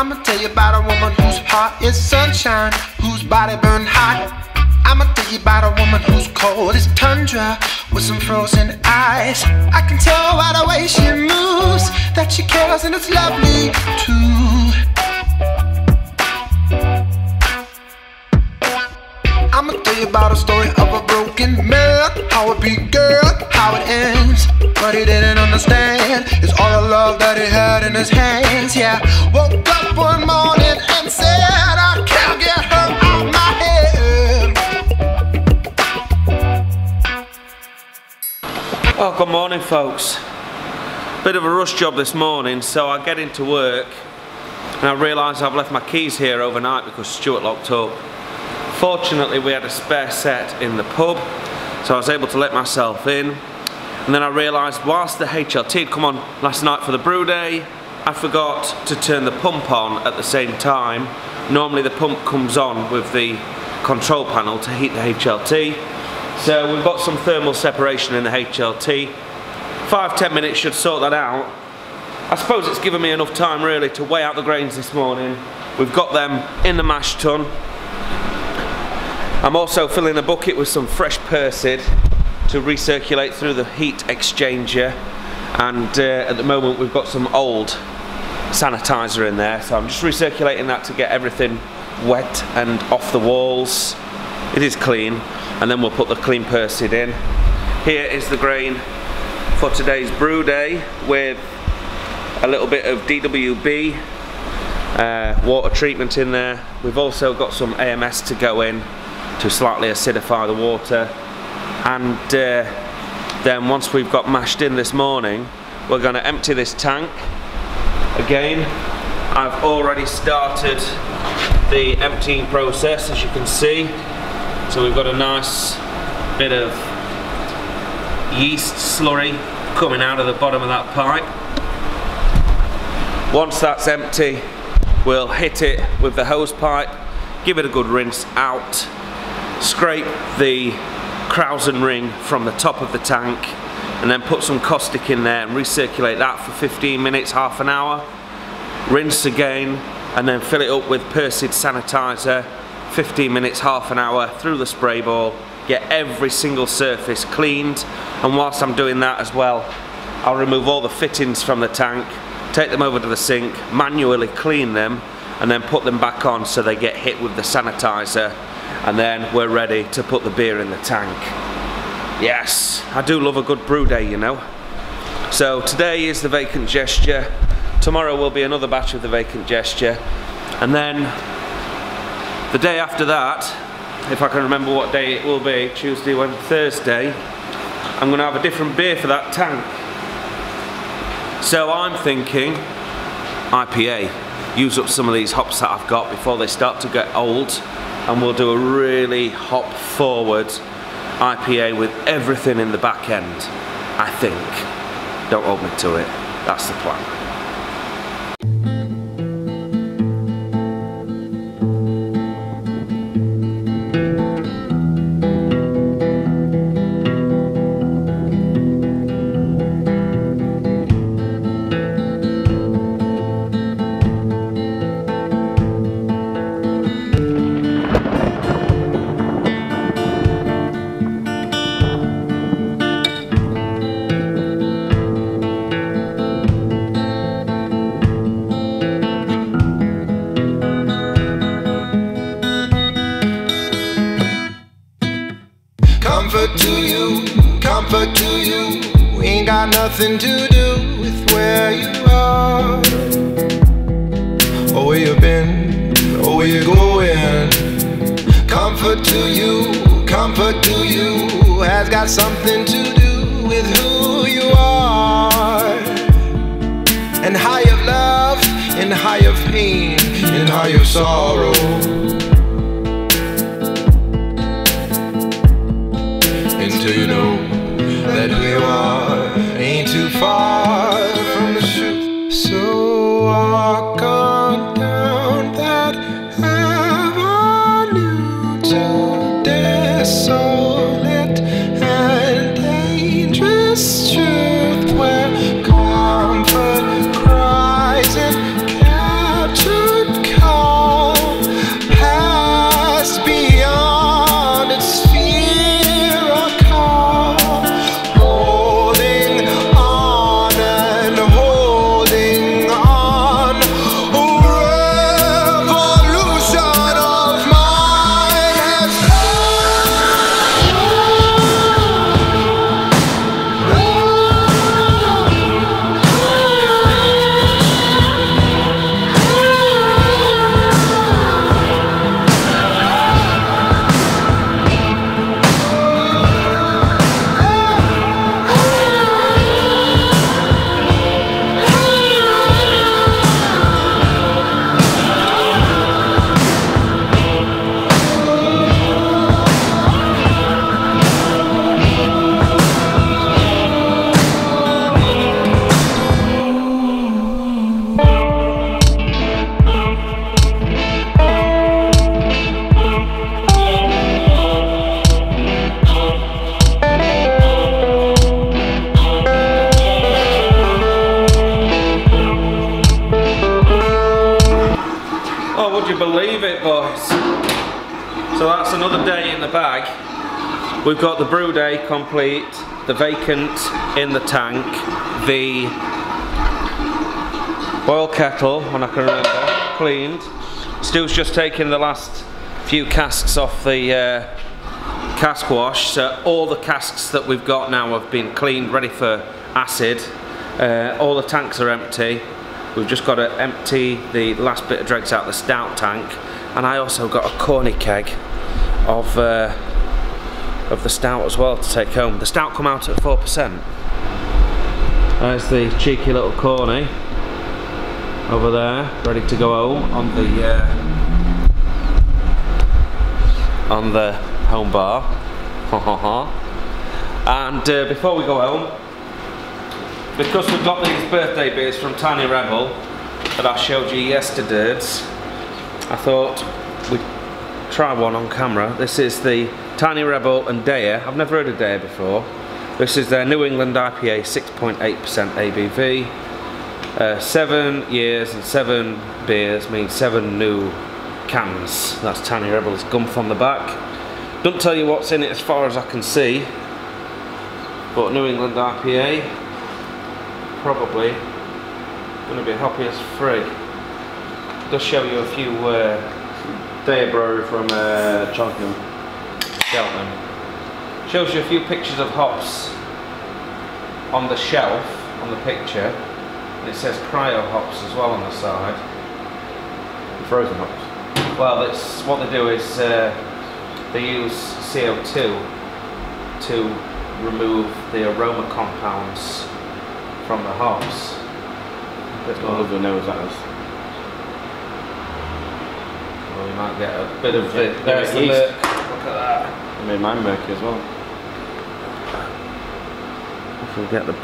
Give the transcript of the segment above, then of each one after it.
I'ma tell you about a woman whose heart is sunshine, whose body burn hot. I'ma tell you about a woman who's cold as tundra, with some frozen eyes. I can tell by the way she moves that she cares, and it's lovely too. I'ma tell you about a story of a broken man, how it began, how it ends, but he didn't understand. It's all the love that he had in his hands. Yeah, woke up one morning and said, I can't get her out my head. Oh, good morning, folks. Bit of a rush job this morning, so I get into work and I realise I've left my keys here overnight because Stuart locked up. Fortunately, we had a spare set in the pub, so I was able to let myself in. And then I realised whilst the HLT had come on last night for the brew day, I forgot to turn the pump on at the same time. Normally the pump comes on with the control panel to heat the HLT. So we've got some thermal separation in the HLT. 5–10 minutes should sort that out. I suppose it's given me enough time really to weigh out the grains this morning. We've got them in the mash tun. I'm also filling a bucket with some fresh Persid to recirculate through the heat exchanger, and at the moment we've got some old sanitizer in there, so I'm just recirculating that to get everything wet and off the walls. It is clean, and then we'll put the clean Persid in. Here is the grain for today's brew day with a little bit of DWB water treatment in there. We've also got some AMS to go in to slightly acidify the water, and then once we've got mashed in this morning, we're going to empty this tank. Again, I've already started the emptying process, as you can see, so we've got a nice bit of yeast slurry coming out of the bottom of that pipe. Once that's empty, we'll hit it with the hose pipe, give it a good rinse out, scrape the Krausen ring from the top of the tank, and then put some caustic in there and recirculate that for 15 minutes, half an hour. Rinse again and then fill it up with Persid sanitizer, 15 minutes, half an hour, through the spray ball. Get every single surface cleaned, and whilst I'm doing that as well, I'll remove all the fittings from the tank, take them over to the sink, manually clean them, and then put them back on so they get hit with the sanitizer. And then we're ready to put the beer in the tank. Yes, I do love a good brew day, you know. So today is the vacant gesture. Tomorrow will be another batch of the vacant gesture. And then the day after that, if I can remember what day it will be, Tuesday, Wednesday, Thursday, I'm going to have a different beer for that tank. So I'm thinking IPA. Use up some of these hops that I've got before they start to get old. And we'll do a really hop forward IPA with everything in the back end, I think. Don't hold me to it, that's the plan. Comfort to you, we ain't got nothing to do with where you are, or where you've been, or where you're going. Comfort to you, has got something to do with who you are, and how you've loved, and how you've pain, and how you've sorrow. Till you know that we are ain't too far from the truth. So walk on down that avenue to desolate and dangerous truth, where comfort cries and captures. So that's another day in the bag. We've got the brew day complete, the vacant in the tank, the boil kettle, when I can remember, cleaned. Stu's just taking the last few casks off the cask wash, so all the casks that we've got now have been cleaned, ready for acid. All the tanks are empty. We've just got to empty the last bit of dregs out of the stout tank, and I also got a corny keg of the stout as well to take home. The stout come out at 4%. There's the cheeky little corny over there, ready to go home on the home bar. And before we go home, because we've got these birthday beers from Tiny Rebel that I showed you yesterdays, I thought we'd try one on camera. This is the Tiny Rebel and Dea. I've never heard of Dea before. This is their New England IPA, 6.8% ABV. 7 years and 7 beers means 7 new cans. That's Tiny Rebel's gumph on the back. Don't tell you what's in it as far as I can see, but New England IPA, probably gonna be hoppy as frig. Just show you a few Dea brewery from Cheltenham. Shows you a few pictures of hops on the shelf on the picture, and it says cryo hops as well on the side. Frozen hops. Well, that's what they do, is they use CO2 to remove the aroma compounds from the hops. That's not as nose that is. Well, we might get a bit of the, there's the murk. Look at that. I made mine murky as well. If we get the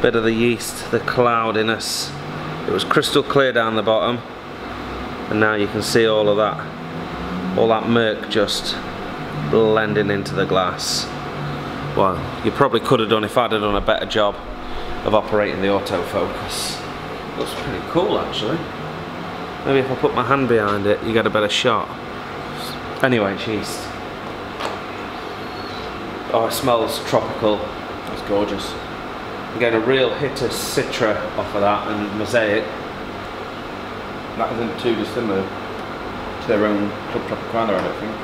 bit of the yeast, the cloudiness. It was crystal clear down the bottom, and now you can see all that murk just blending into the glass. Well, you probably could have done if I'd have done a better job of operating the autofocus. Looks pretty cool actually. Maybe if I put my hand behind it, you get a better shot. Anyway, yeast. Oh, it smells tropical. That's gorgeous. I'm getting a real hit of citra off of that, and mosaic. That isn't too dissimilar to their own Club Tropicana, I don't think.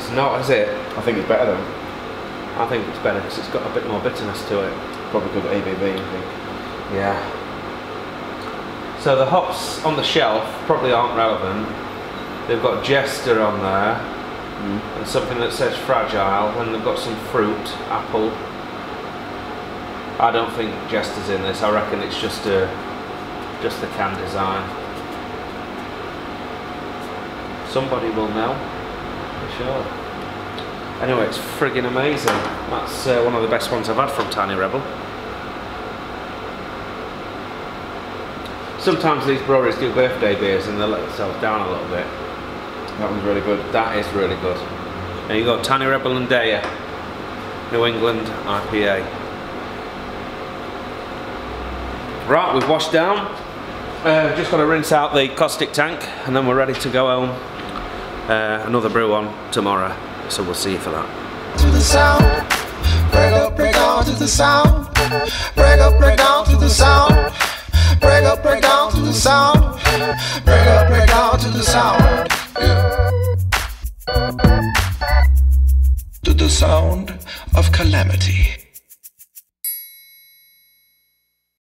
It's not, is it? I think it's better though. I think it's better because it's got a bit more bitterness to it. Probably good ABV, I think. Yeah. So the hops on the shelf probably aren't relevant. They've got Jester on there, and something that says fragile, and they've got some fruit, apple. I don't think Jester's in this. I reckon it's just the can design. Somebody will know, for sure. Anyway, it's friggin' amazing. That's one of the best ones I've had from Tiny Rebel. Sometimes these breweries do birthday beers and they let themselves down a little bit. That one's really good. That is really good. There you go, Tiny Rebel and Dea, New England IPA. Right, we've washed down. Just got to rinse out the caustic tank, and then we're ready to go home. Another brew on tomorrow. So we'll see you for that. To the sound, break down to the sound, break down to the sound, break down to the sound, break down to the sound, yeah. To the sound of calamity.